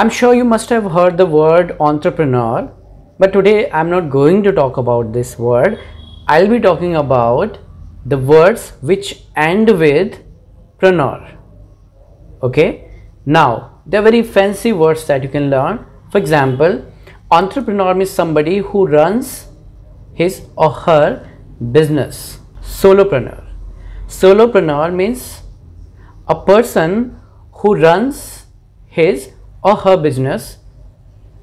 I'm sure you must have heard the word entrepreneur, but today I'm not going to talk about this word. I'll be talking about the words which end with preneur. Okay, now they're very fancy words that you can learn. For example, entrepreneur means somebody who runs his or her business. Solopreneur. Solopreneur means a person who runs his or her business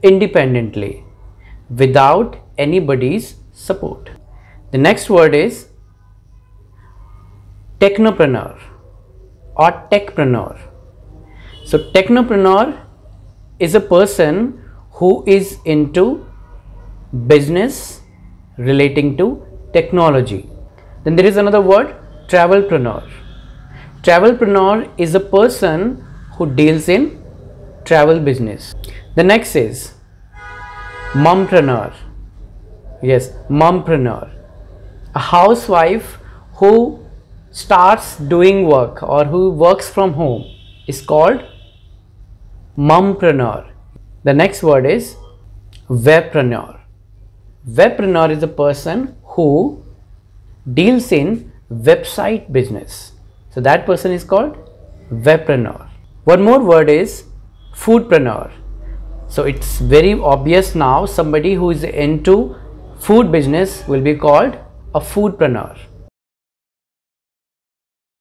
independently without anybody's support. The next word is technopreneur or techpreneur. So technopreneur is a person who is into business relating to technology. Then there is another word, travelpreneur. Travelpreneur is a person who deals in travel business. The next is mompreneur. Yes, mompreneur. A housewife who starts doing work or who works from home is called mompreneur. The next word is webpreneur. Webpreneur is a person who deals in website business. So that person is called webpreneur. One more word is foodpreneur. So it's very obvious now, somebody who is into food business will be called a foodpreneur.